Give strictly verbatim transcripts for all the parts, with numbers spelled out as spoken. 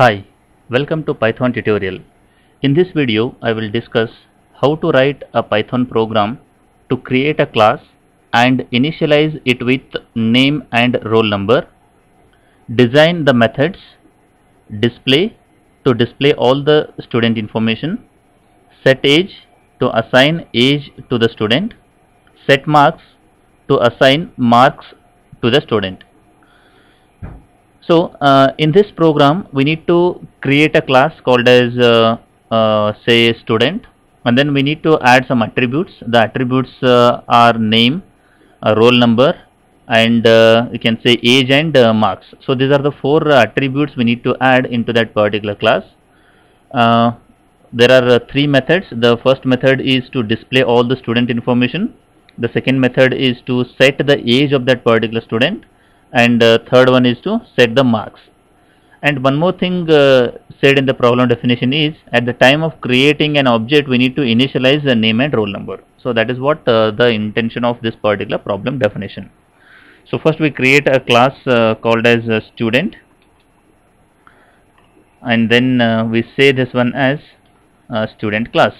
Hi, welcome to Python tutorial. In this video, I will discuss how to write a Python program to create a class and initialize it with name and roll number, design the methods, display to display all the student information, set age to assign age to the student, set marks to assign marks to the student. So uh, in this program we need to create a class called as uh, uh, say student, and then we need to add some attributes. The attributes uh, are name, uh, roll number, and uh, you can say age and uh, marks. So these are the four uh, attributes we need to add into that particular class. Uh, there are uh, three methods. The first method is to display all the student information. The second method is to set the age of that particular student, and uh, third one is to set the marks. And one more thing uh, said in the problem definition is, at the time of creating an object we need to initialize the name and roll number. So that is what uh, the intention of this particular problem definition. So first we create a class uh, called as a student, and then uh, we say this one as a student class.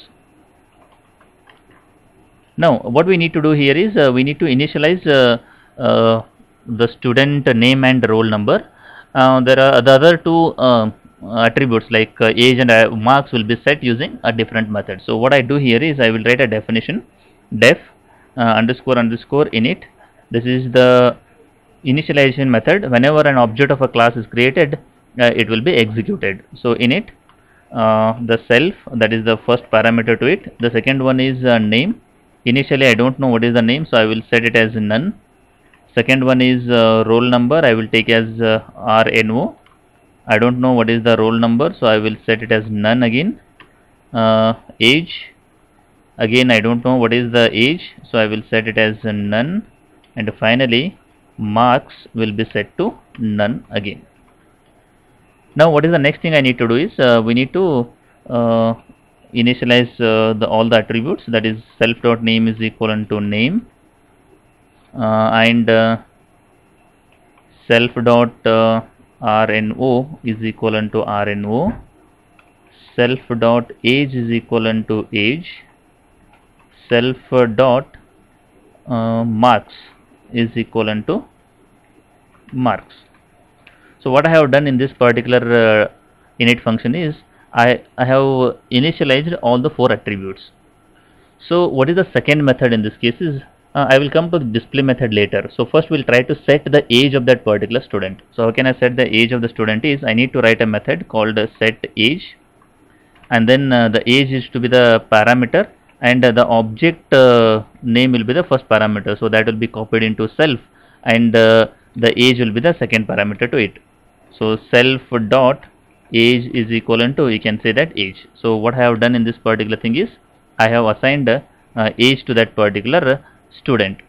Now what we need to do here is uh, we need to initialize uh, uh, the student name and roll number. Uh, there are the other two uh, attributes like uh, age and uh, marks will be set using a different method. So what I do here is I will write a definition, def uh, underscore underscore init. This is the initialization method. Whenever an object of a class is created, uh, it will be executed. So init, uh, the self, that is the first parameter to it. The second one is uh, name. Initially I don't know what is the name, so I will set it as none. Second one is uh, roll number. I will take as uh, R N O. I don't know what is the roll number, so I will set it as none again. Uh, age, again I don't know what is the age, so I will set it as uh, none. And finally marks will be set to none again. Now what is the next thing I need to do is uh, we need to uh, initialize uh, the all the attributes, that is self.name is equivalent to name. Uh, and uh, self dot uh, R N O is equivalent to R N O, self dot age is equivalent to age, self dot uh, marks is equivalent to marks. So what I have done in this particular uh, init function is I, I have initialized all the four attributes. So what is the second method in this case is, Uh, I will come to the display method later. So first we'll try to set the age of that particular student. So how can I set the age of the student is, I need to write a method called uh, set age, and then uh, the age is to be the parameter, and uh, the object uh, name will be the first parameter. So that will be copied into self, and uh, the age will be the second parameter to it. So self dot age is equivalent to, you can say that age. So what I have done in this particular thing is I have assigned uh, uh, age to that particular uh, student.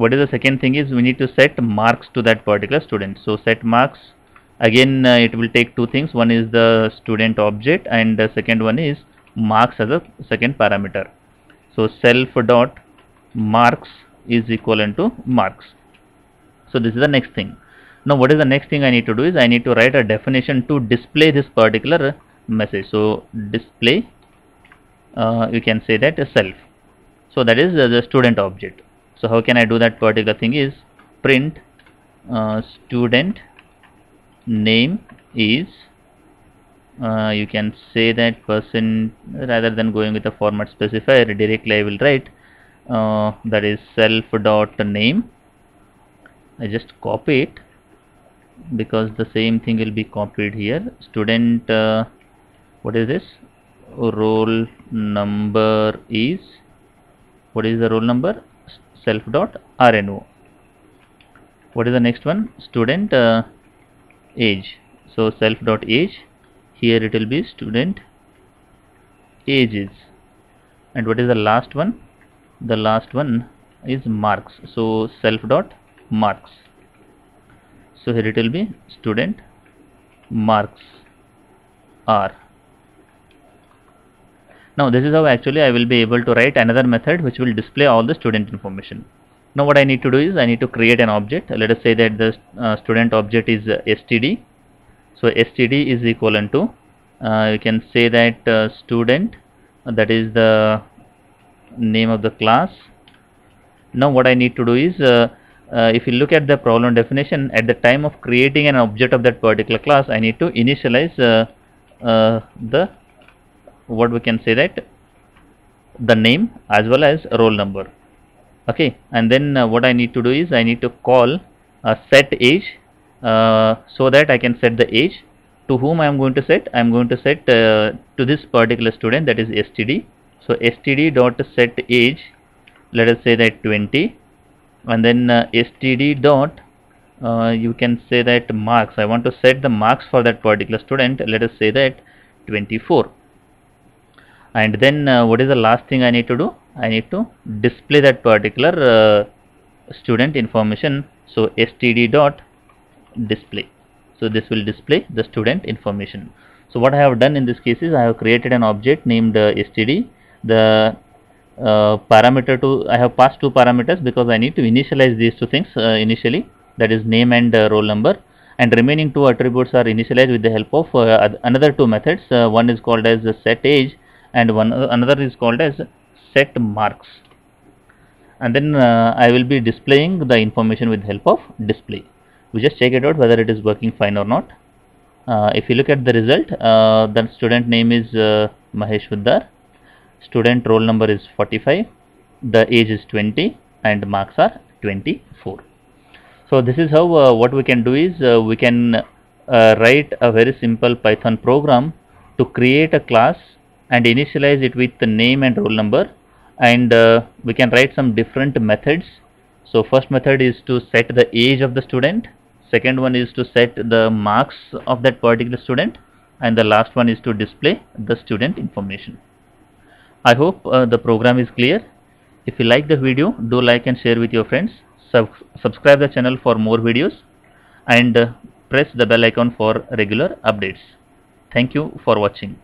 What is the second thing is, we need to set marks to that particular student. So set marks, again uh, it will take two things. One is the student object, and the second one is marks as a second parameter. So self dot marks is equivalent to marks. So this is the next thing. Now what is the next thing I need to do is, I need to write a definition to display this particular message. So display, uh, you can say that self. So that is uh, the student object. So how can I do that particular thing is, print uh, student name is, uh, you can say that person, rather than going with a format specifier, directly I will write uh, that is self dot name. I just copy it because the same thing will be copied here. Student, uh, what is this? Roll number is, what is the roll number? Self dot R N O. What is the next one? Student uh, age. So self dot age. Here it will be student ages. And what is the last one? The last one is marks. So self dot marks. So here it will be student marks R. Now this is how actually I will be able to write another method which will display all the student information. Now what I need to do is, I need to create an object. Let us say that the uh, student object is uh, S T D. So std is equivalent to, uh, you can say that uh, student, that is the name of the class. Now what I need to do is, uh, uh, if you look at the problem definition, at the time of creating an object of that particular class, I need to initialize uh, uh, the, what we can say that, the name as well as roll number. Okay, and then uh, what I need to do is I need to call a set age, uh, so that I can set the age. To whom I am going to set? I am going to set uh, to this particular student, that is std. So std dot set age, let us say that twenty, and then uh, std dot uh, you can say that marks. I want to set the marks for that particular student, let us say that twenty-four. And then uh, what is the last thing I need to do? I need to display that particular uh, student information. So std dot display. So this will display the student information. So what I have done in this case is I have created an object named uh, std. The uh, parameter to, I have passed two parameters because I need to initialize these two things uh, initially, that is name and uh, roll number, and remaining two attributes are initialized with the help of uh, another two methods. Uh, one is called as the set age, and one uh, another is called as set marks. And then uh, I will be displaying the information with the help of display. We just check it out whether it is working fine or not. Uh, if you look at the result, uh, the student name is uh, Mahesh Huddar, student roll number is forty-five, the age is twenty, and marks are twenty-four. So this is how uh, what we can do is uh, we can uh, write a very simple Python program to create a class and initialize it with the name and roll number, and uh, we can write some different methods. So first method is to set the age of the student, second one is to set the marks of that particular student, and the last one is to display the student information. I hope uh, the program is clear. If you like the video, do like and share with your friends, Sub subscribe the channel for more videos, and uh, press the bell icon for regular updates. Thank you for watching.